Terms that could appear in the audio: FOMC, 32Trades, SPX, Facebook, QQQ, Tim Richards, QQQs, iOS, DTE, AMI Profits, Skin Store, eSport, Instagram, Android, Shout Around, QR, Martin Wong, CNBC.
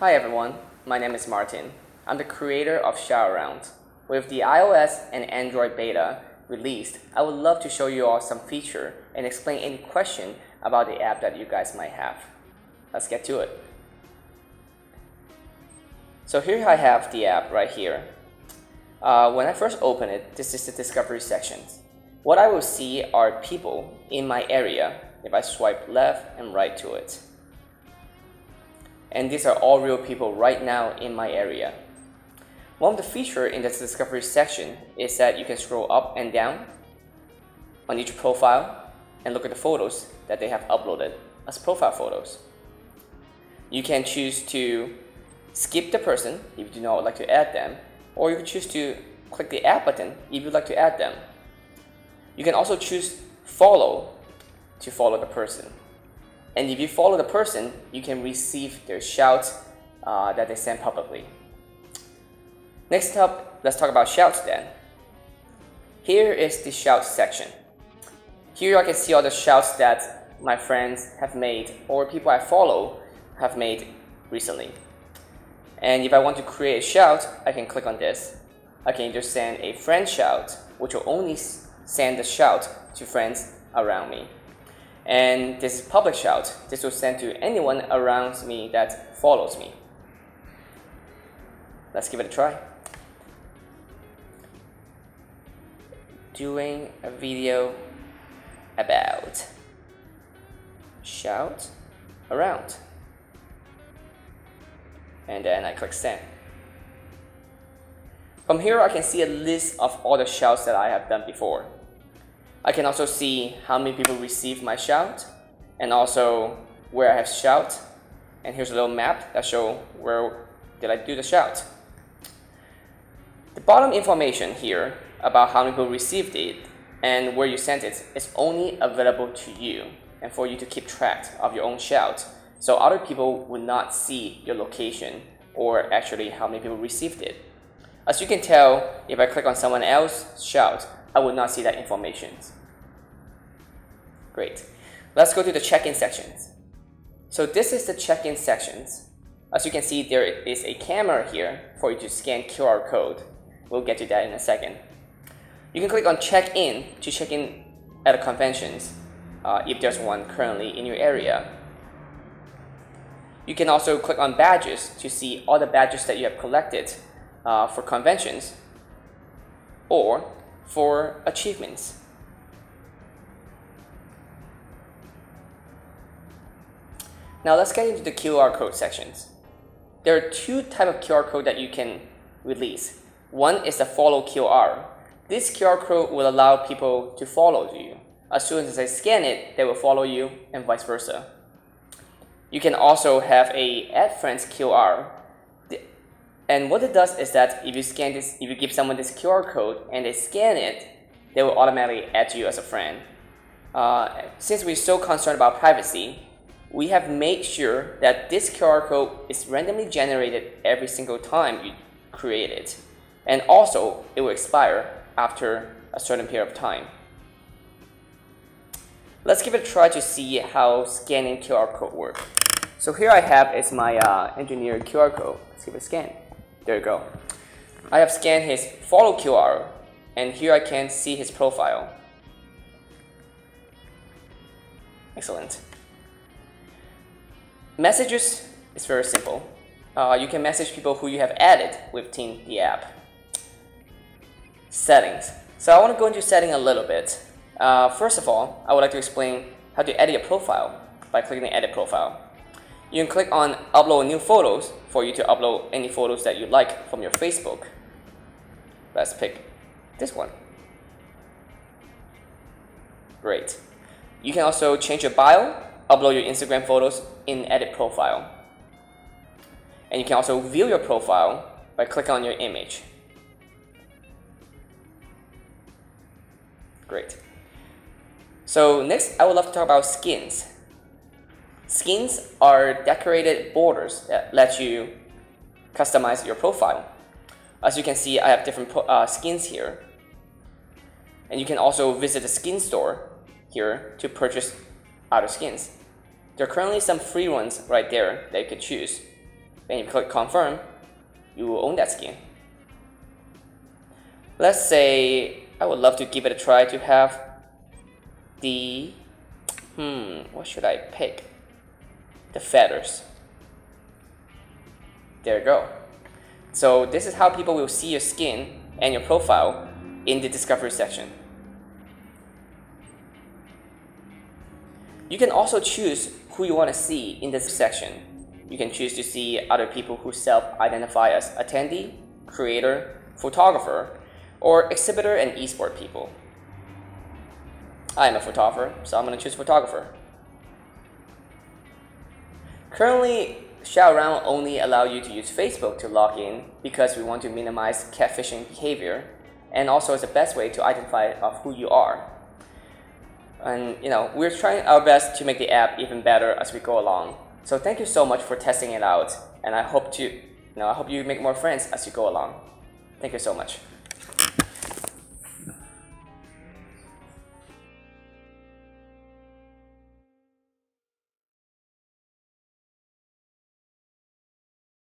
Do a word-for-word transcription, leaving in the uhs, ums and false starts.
Hi everyone, my name is Martin. I'm the creator of Shout Around. With the iOS and Android beta released, I would love to show you all some feature and explain any question about the app that you guys might have. Let's get to it. So here I have the app right here. Uh, when I first open it, this is the discovery section. What I will see are people in my area if I swipe left and right to it. And these are all real people right now in my area. One of the features in this discovery section is that you can scroll up and down on each profile and look at the photos that they have uploaded as profile photos. You can choose to skip the person if you do not like to add them, or you can choose to click the add button if you'd like to add them. You can also choose follow to follow the person. And if you follow the person, you can receive their shouts uh, that they send publicly. Next up, let's talk about shouts then. Here is the shout section. Here I can see all the shouts that my friends have made or people I follow have made recently. And if I want to create a shout, I can click on this. I can either send a friend shout, which will only send the shout to friends around me. And this is public shout. This will send to anyone around me that follows me. Let's give it a try. Doing a video about Shout Around. And then I click send. From here I can see a list of all the shouts that I have done before. I can also see how many people received my shout and also where I have shout, and here's a little map that shows where did I do the shout. The bottom information here about how many people received it and where you sent it is only available to you and for you to keep track of your own shout, so other people would not see your location or actually how many people received it. As you can tell, if I click on someone else's shout, I would not see that information. Great. Let's go to the check-in sections. So this is the check-in sections. As you can see, there is a camera here for you to scan Q R code. We'll get to that in a second. You can click on check-in to check in at a convention uh, if there's one currently in your area. You can also click on badges to see all the badges that you have collected uh, for conventions or for achievements. Now let's get into the Q R code sections. There are two types of Q R code that you can release. One is the follow Q R. This Q R code will allow people to follow you. As soon as they scan it, they will follow you and vice versa. You can also have a add friends Q R. And what it does is that if you scan this, if you give someone this Q R code and they scan it, they will automatically add you as a friend. Uh, since we're so concerned about privacy, we have made sure that this Q R code is randomly generated every single time you create it. And also, it will expire after a certain period of time. Let's give it a try to see how scanning Q R code works. So here I have is my uh, engineer Q R code. Let's give it a scan. There you go. I have scanned his follow Q R, and here I can see his profile. Excellent. Messages is very simple. Uh, you can message people who you have added within the app. Settings. So I want to go into setting a little bit. Uh, first of all, I would like to explain how to edit a profile by clicking the edit profile. You can click on upload new photos for you to upload any photos that you like from your Facebook. Let's pick this one. Great. You can also change your bio, upload your Instagram photos in edit profile. And you can also view your profile by clicking on your image. Great. So next I would love to talk about skins. Skins are decorated borders that let you customize your profile. As you can see, I have different uh, skins here. And you can also visit the skin store here to purchase other skins. There are currently some free ones right there that you could choose. When you click confirm, you will own that skin. Let's say I would love to give it a try to have the, hmm, what should I pick? The feathers. There you go. So this is how people will see your skin and your profile in the discovery section. You can also choose who you want to see in this section. You can choose to see other people who self-identify as attendee, creator, photographer, or exhibitor and eSport people. I'm a photographer, so I'm going to choose photographer. Currently, Shout Around only allows you to use Facebook to log in because we want to minimize catfishing behavior, and also it's the best way to identify of who you are. And you know, we're trying our best to make the app even better as we go along. So thank you so much for testing it out, and I hope to, you know, I hope you make more friends as you go along. Thank you so much.